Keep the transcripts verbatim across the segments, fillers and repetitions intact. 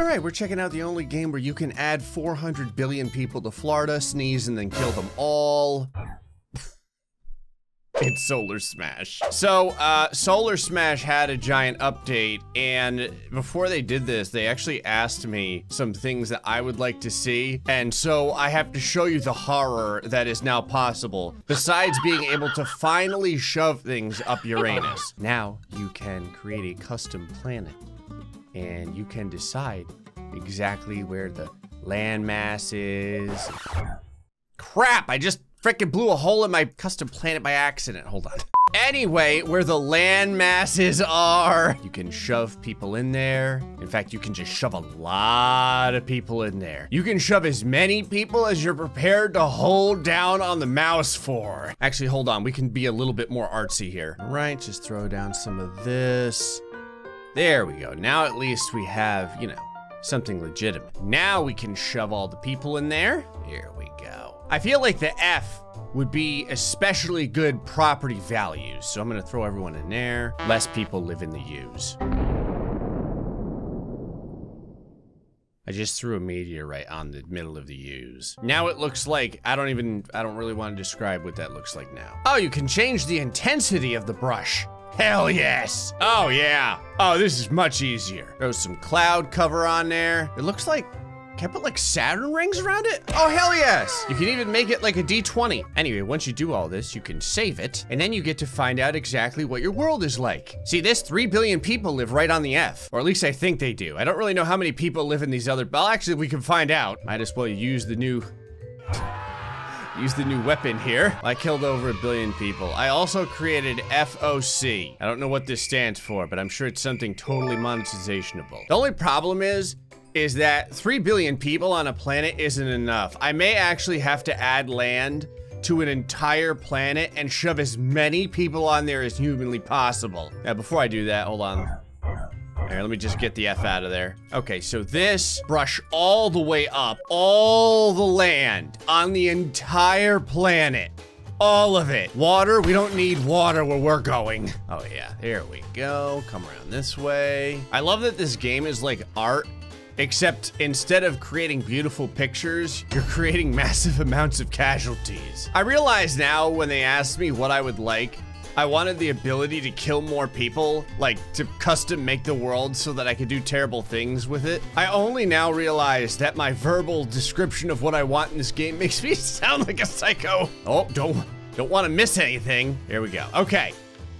All right, we're checking out the only game where you can add four hundred billion people to Florida, sneeze, and then kill them all. It's Solar Smash. So, uh, Solar Smash had a giant update, and before they did this, they actually asked me some things that I would like to see, and so I have to show you the horror that is now possible. Besides being able to finally shove things up Uranus, now you can create a custom planet, and you can decide exactly where the landmass is. Crap, I just... frickin' blew a hole in my custom planet by accident. Hold on. Anyway, where the land masses are, you can shove people in there. In fact, you can just shove a lot of people in there. You can shove as many people as you're prepared to hold down on the mouse for. Actually, hold on. We can be a little bit more artsy here. All right, just throw down some of this. There we go. Now at least we have, you know, something legitimate. Now we can shove all the people in there. Here we go. I feel like the F would be especially good property values, so I'm gonna throw everyone in there. Less people live in the U's. I just threw a meteorite on the middle of the U's. Now it looks like, I don't even, I don't really want to describe what that looks like now. Oh, you can change the intensity of the brush. Hell yes. Oh yeah. Oh, this is much easier. Throw some cloud cover on there. It looks like, can I put like Saturn rings around it? Oh, hell yes. You can even make it like a D twenty. Anyway, once you do all this, you can save it, and then you get to find out exactly what your world is like. See, this three billion people live right on the F, or at least I think they do. I don't really know how many people live in these other, well, actually we can find out. Might as well use the new, use the new weapon here. I killed over a billion people. I also created F O C. I don't know what this stands for, but I'm sure it's something totally monetizationable. The only problem is, is that three billion people on a planet isn't enough. I may actually have to add land to an entire planet and shove as many people on there as humanly possible. Now, before I do that, hold on. All right, let me just get the F out of there. Okay, so this, brush all the way up, all the land on the entire planet. All of it. Water, we don't need water where we're going. Oh yeah, there we go. Come around this way. I love that this game is like art, except instead of creating beautiful pictures, you're creating massive amounts of casualties. I realize now when they asked me what I would like, I wanted the ability to kill more people, like to custom make the world so that I could do terrible things with it. I only now realize that my verbal description of what I want in this game makes me sound like a psycho. Oh, don't, don't want to miss anything. Here we go. Okay.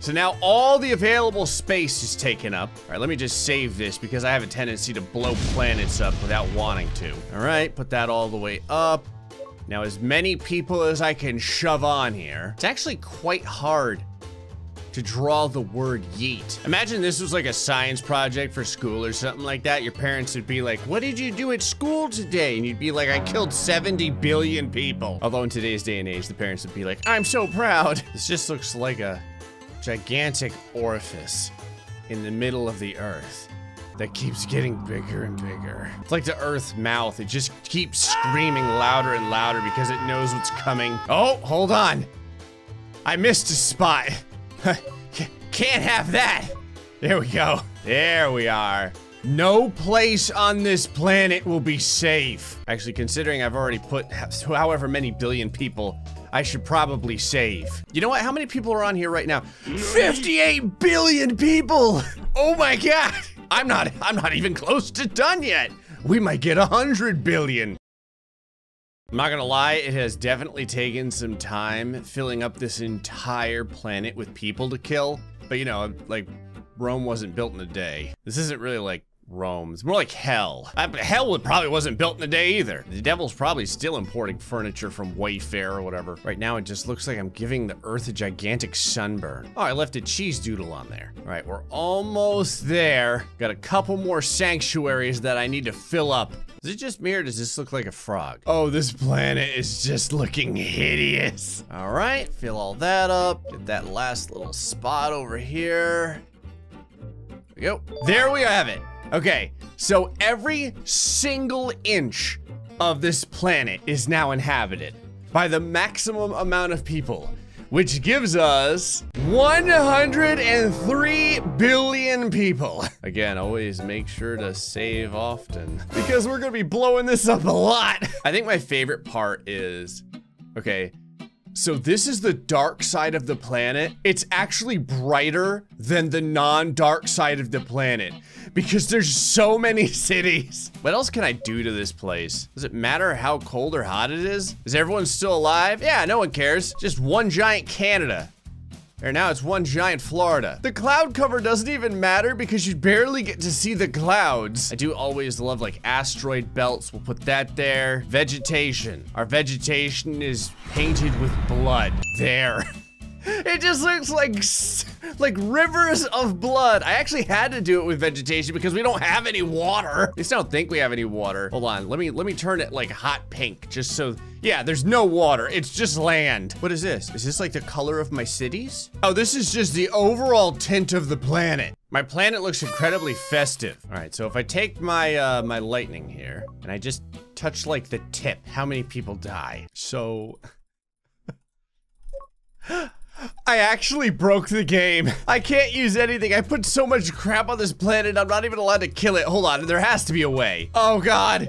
So now all the available space is taken up. All right, let me just save this because I have a tendency to blow planets up without wanting to. All right, put that all the way up. Now as many people as I can shove on here. It's actually quite hard to draw the word yeet. Imagine this was like a science project for school or something like that. Your parents would be like, what did you do at school today? And you'd be like, I killed seventy billion people. Although in today's day and age, the parents would be like, I'm so proud. This just looks like a gigantic orifice in the middle of the earth that keeps getting bigger and bigger. It's like the earth's mouth. It just keeps screaming louder and louder because it knows what's coming. Oh, hold on. I missed a spot. Can't have that. There we go. There we are. No place on this planet will be safe. Actually, considering I've already put however many billion people, I should probably save. You know what? How many people are on here right now? fifty-eight billion people! Oh my god! I'm not, I'm not even close to done yet. We might get one hundred billion. I'm not gonna lie, it has definitely taken some time filling up this entire planet with people to kill. But you know, like, Rome wasn't built in a day. This isn't really like Rome. It's more like hell. I, hell probably wasn't built in a day either. The devil's probably still importing furniture from Wayfair or whatever. Right now, it just looks like I'm giving the earth a gigantic sunburn. Oh, I left a cheese doodle on there. All right, we're almost there. Got a couple more sanctuaries that I need to fill up. Is it just me or does this look like a frog? Oh, this planet is just looking hideous. All right, fill all that up. Get that last little spot over here. There we go. There we have it. Okay, so every single inch of this planet is now inhabited by the maximum amount of people. which gives us one hundred three billion people. Again, always make sure to save often because we're gonna be blowing this up a lot. I think my favorite part is, okay, so this is the dark side of the planet. It's actually brighter than the non-dark side of the planet because there's so many cities. What else can I do to this place? Does it matter how cold or hot it is? Is everyone still alive? Yeah, no one cares. Just one giant Canada. Or now it's one giant Florida. The cloud cover doesn't even matter because you barely get to see the clouds. I do always love like asteroid belts. We'll put that there. Vegetation. Our vegetation is painted with blood. There. It just looks like, like rivers of blood. I actually had to do it with vegetation because we don't have any water. At least I don't think we have any water. Hold on, let me, let me turn it like hot pink just so, yeah, there's no water, it's just land. What is this? Is this like the color of my cities? Oh, this is just the overall tint of the planet. My planet looks incredibly festive. All right, so if I take my, uh, my lightning here and I just touch like the tip, how many people die? So... I actually broke the game. I can't use anything. I put so much crap on this planet, I'm not even allowed to kill it. Hold on, there has to be a way. Oh God,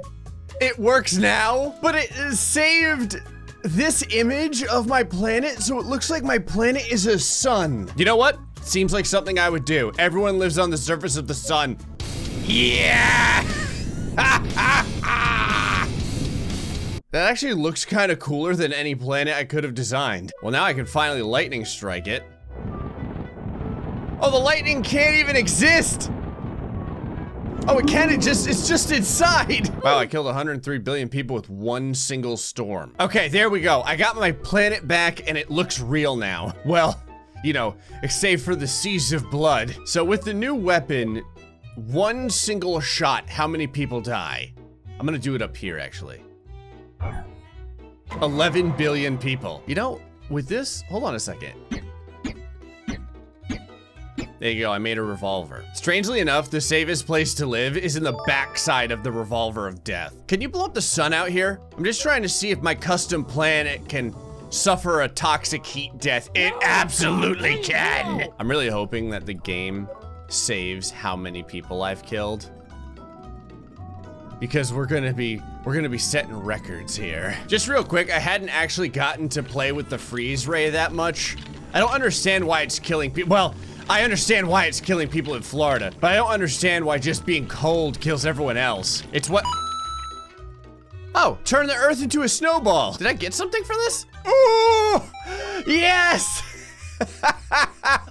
it works now, but it saved this image of my planet, so it looks like my planet is a sun. You know what? Seems like something I would do. Everyone lives on the surface of the sun. Yeah! That actually looks kind of cooler than any planet I could have designed. Well, now I can finally lightning strike it. Oh, the lightning can't even exist! Oh, it can't, it just, it's just inside! Wow, I killed one hundred three billion people with one single storm. Okay, there we go. I got my planet back and it looks real now. Well, you know, save for the seas of blood. So with the new weapon, one single shot, how many people die? I'm gonna do it up here, actually. eleven billion people. You know, with this, hold on a second. There you go, I made a revolver. Strangely enough, the safest place to live is in the backside of the revolver of death. Can you blow up the sun out here? I'm just trying to see if my custom planet can suffer a toxic heat death. It absolutely can. I'm really hoping that the game saves how many people I've killed, because we're gonna be, we're gonna be setting records here. Just real quick, I hadn't actually gotten to play with the freeze ray that much. I don't understand why it's killing people. Well, I understand why it's killing people in Florida, but I don't understand why just being cold kills everyone else. It's what? Oh, turn the earth into a snowball. Did I get something from this? Ooh, yes!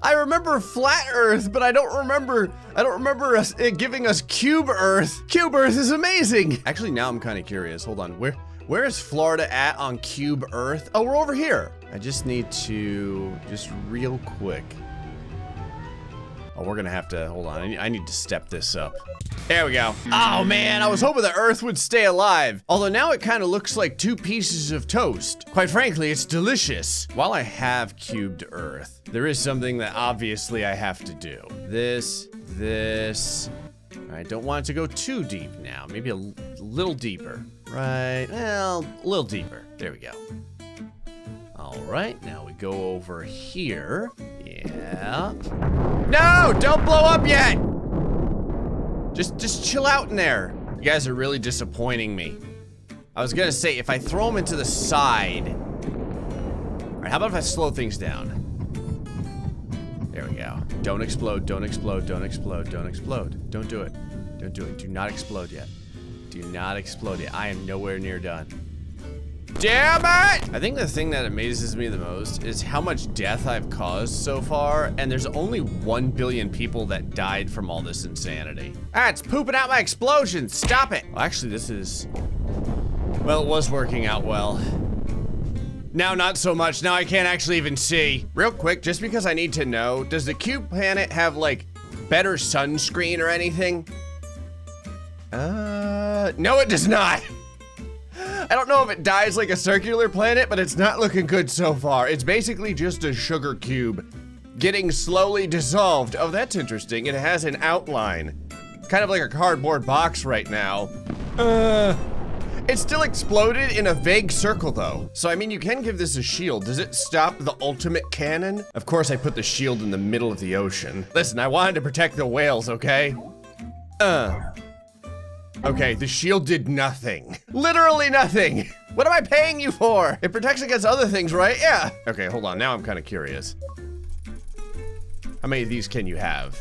I remember flat Earth, but I don't remember, I don't remember us it giving us cube Earth. Cube Earth is amazing. Actually, now I'm kind of curious. Hold on, where, where is Florida at on cube Earth? Oh, we're over here. I just need to, just real quick. Oh, we're gonna have to, hold on, I need, I need to step this up. There we go. Oh man, I was hoping the Earth would stay alive. Although now it kind of looks like two pieces of toast. Quite frankly, it's delicious. While I have cubed Earth, there is something that obviously I have to do. This, this. I don't want it to go too deep now. Maybe a little deeper, right? Well, a little deeper. There we go. All right, now we go over here. Yeah. No, don't blow up yet. Just, just chill out in there. You guys are really disappointing me. I was gonna say, if I throw them into the side. All right, how about if I slow things down? There we go. Don't explode, don't explode, don't explode, don't explode. Don't do it, don't do it. Do not explode yet. Do not explode yet. I am nowhere near done. Damn it! I think the thing that amazes me the most is how much death I've caused so far, and there's only one billion people that died from all this insanity. Ah, it's pooping out my explosions. Stop it. Well, actually, this is, well, it was working out well. Now, not so much. Now I can't actually even see. Real quick, just because I need to know, does the cube planet have like better sunscreen or anything? Uh, no, it does not. I don't know if it dies like a circular planet, but it's not looking good so far. It's basically just a sugar cube getting slowly dissolved. Oh, that's interesting. It has an outline. Kind of like a cardboard box right now. Uh, It still exploded in a vague circle though. So I mean, you can give this a shield. Does it stop the ultimate cannon? Of course I put the shield in the middle of the ocean. Listen, I wanted to protect the whales, okay? Uh. Okay, the shield did nothing. Literally nothing. What am I paying you for? It protects against other things, right? Yeah. Okay, hold on, now I'm kind of curious. How many of these can you have?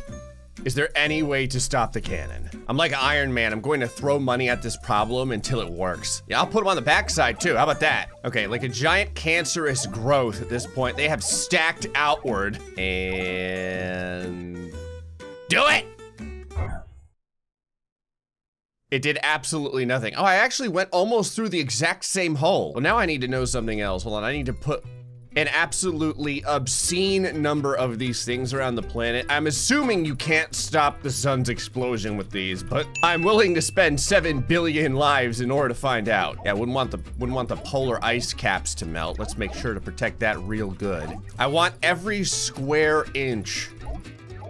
Is there any way to stop the cannon? I'm like Iron Man, I'm going to throw money at this problem until it works. Yeah, I'll put them on the backside too, how about that? Okay, like a giant cancerous growth at this point. They have stacked outward and... do it! It did absolutely nothing. Oh, I actually went almost through the exact same hole. Well, now I need to know something else. Hold on, I need to put an absolutely obscene number of these things around the planet. I'm assuming you can't stop the sun's explosion with these, but I'm willing to spend seven billion lives in order to find out. Yeah, wouldn't want the wouldn't want the polar ice caps to melt. Let's make sure to protect that real good. I want every square inch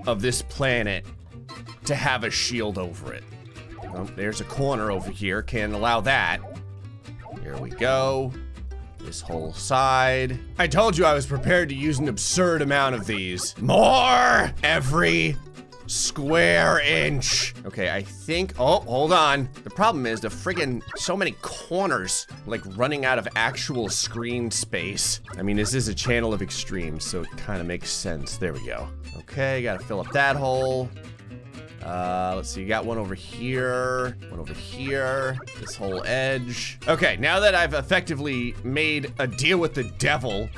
of this planet to have a shield over it. Oh, there's a corner over here. Can't allow that. Here we go. This whole side. I told you I was prepared to use an absurd amount of these. More! Every square inch. Okay, I think, oh, hold on. The problem is the friggin' so many corners, like running out of actual screen space. I mean, this is a channel of extremes, so it kind of makes sense. There we go. Okay, gotta fill up that hole. Uh, let's see, you got one over here, one over here, this whole edge. Okay, now that I've effectively made a deal with the devil,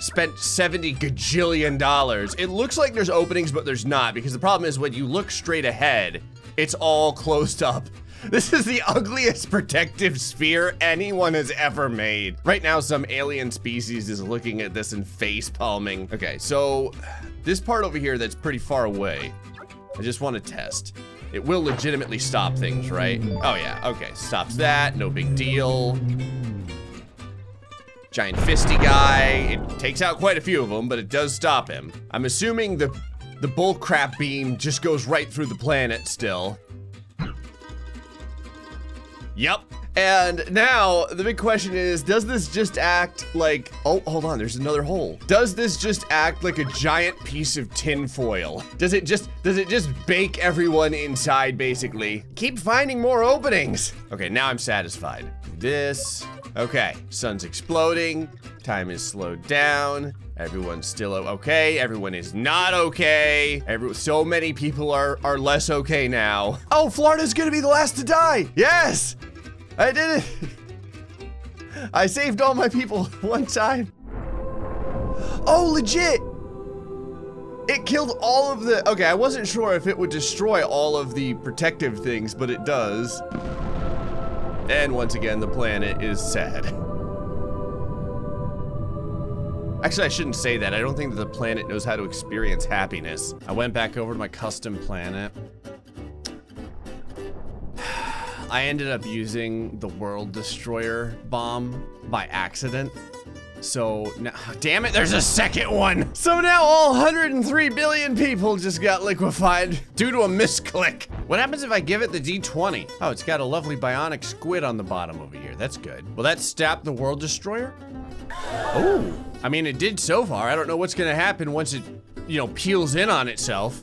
spent seventy gajillion dollars, it looks like there's openings, but there's not, because the problem is when you look straight ahead, it's all closed up. This is the ugliest protective sphere anyone has ever made. Right now, some alien species is looking at this and face palming. Okay, so this part over here that's pretty far away, I just want to test. It will legitimately stop things, right? Oh yeah, okay, stops that, no big deal. Giant fisty guy, it takes out quite a few of them, but it does stop him. I'm assuming the, the bullcrap beam just goes right through the planet still. Yep. And now, the big question is, does this just act like, oh, hold on, there's another hole. Does this just act like a giant piece of tin foil? Does it just, does it just bake everyone inside, basically? Keep finding more openings. Okay, now I'm satisfied. This, okay, sun's exploding, time is slowed down. Everyone's still okay, everyone is not okay. Every so many people are, are less okay now. Oh, Florida's gonna be the last to die, yes! I did it! I saved all my people one time. Oh, legit! It killed all of the, okay, I wasn't sure if it would destroy all of the protective things, but it does. And once again, the planet is sad. Actually, I shouldn't say that. I don't think that the planet knows how to experience happiness. I went back over to my custom planet. I ended up using the World Destroyer bomb by accident. So now, damn it, there's a second one. So now all one hundred three billion people just got liquefied due to a misclick. What happens if I give it the D twenty? Oh, it's got a lovely bionic squid on the bottom over here. That's good. Will that stop the World Destroyer? Oh, I mean, it did so far. I don't know what's gonna happen once it, you know, peels in on itself.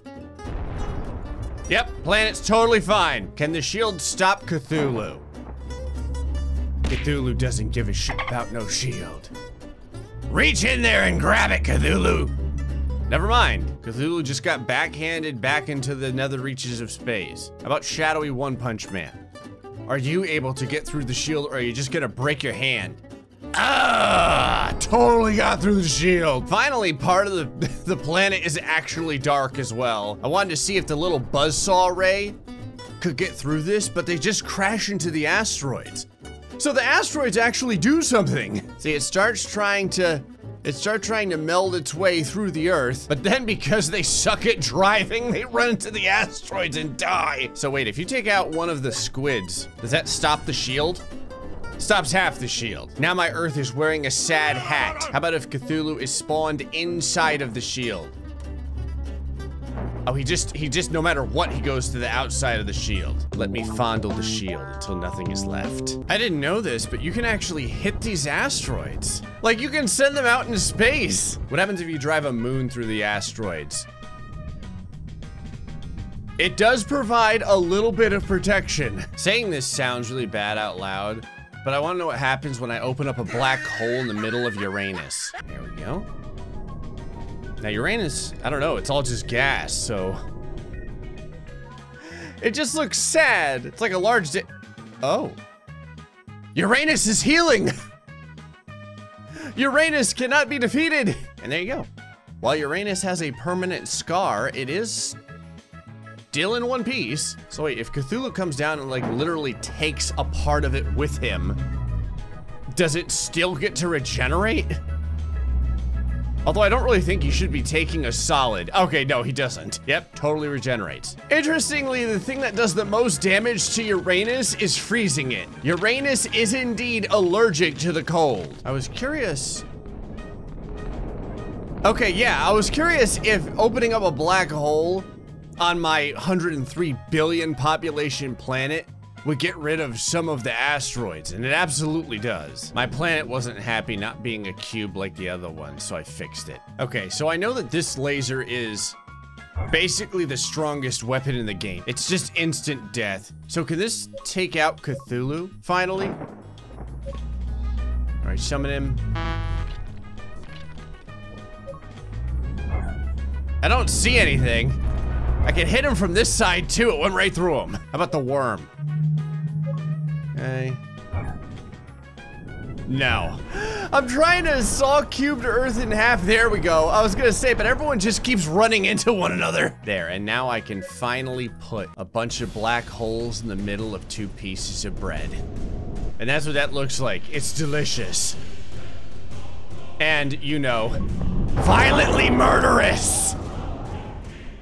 Yep, planet's totally fine. Can the shield stop Cthulhu? Cthulhu doesn't give a shit about no shield. Reach in there and grab it, Cthulhu. Never mind. Cthulhu just got backhanded back into the nether reaches of space. How about shadowy One Punch Man? Are you able to get through the shield or are you just gonna break your hand? Ah, totally got through the shield. Finally, part of the, the planet is actually dark as well. I wanted to see if the little buzzsaw ray could get through this, but they just crash into the asteroids. So the asteroids actually do something. See, it starts trying to, it starts trying to meld its way through the Earth, but then because they suck at driving, they run into the asteroids and die. So wait, if you take out one of the squids, does that stop the shield? Stops half the shield. Now my Earth is wearing a sad hat. How about if Cthulhu is spawned inside of the shield? Oh, he just, he just, no matter what, he goes to the outside of the shield. Let me fondle the shield until nothing is left. I didn't know this, but you can actually hit these asteroids. Like, you can send them out into space. What happens if you drive a moon through the asteroids? It does provide a little bit of protection. Saying this sounds really bad out loud, but I want to know what happens when I open up a black hole in the middle of Uranus. There we go. Now Uranus, I don't know, it's all just gas, so. It just looks sad. It's like a large di- Oh. Uranus is healing! Uranus cannot be defeated! And there you go. While Uranus has a permanent scar, it is still in one piece. So wait, if Cthulhu comes down and like literally takes a part of it with him, does it still get to regenerate? Although I don't really think you should be taking a solid. Okay, no, he doesn't. Yep, totally regenerates. Interestingly, the thing that does the most damage to Uranus is freezing it. Uranus is indeed allergic to the cold. I was curious. Okay, yeah, I was curious if opening up a black hole on my one hundred three billion population planet would get rid of some of the asteroids, and it absolutely does. My planet wasn't happy not being a cube like the other one, so I fixed it. Okay, so I know that this laser is basically the strongest weapon in the game. It's just instant death. So can this take out Cthulhu, finally? All right, summon him. I don't see anything. I can hit him from this side too, it went right through him. How about the worm? Okay. No. I'm trying to saw cube to earth in half. There we go. I was gonna say, but everyone just keeps running into one another. There, and now I can finally put a bunch of black holes in the middle of two pieces of bread. And that's what that looks like. It's delicious. And, you know, violently murderous.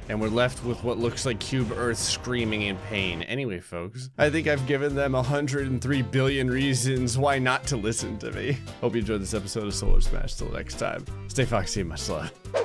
And we're left with what looks like Cube Earth screaming in pain. Anyway, folks, I think I've given them one hundred three billion reasons why not to listen to me. Hope you enjoyed this episode of Solar Smash. Till next time, stay foxy and much love.